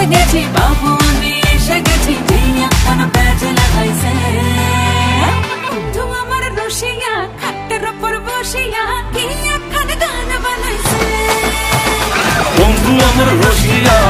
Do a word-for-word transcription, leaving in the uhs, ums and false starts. Shagati babu ni shagati diya kana bajla haise tu amar roshiya khatter upar boshiya ki akhan gana banaise tu amar roshiya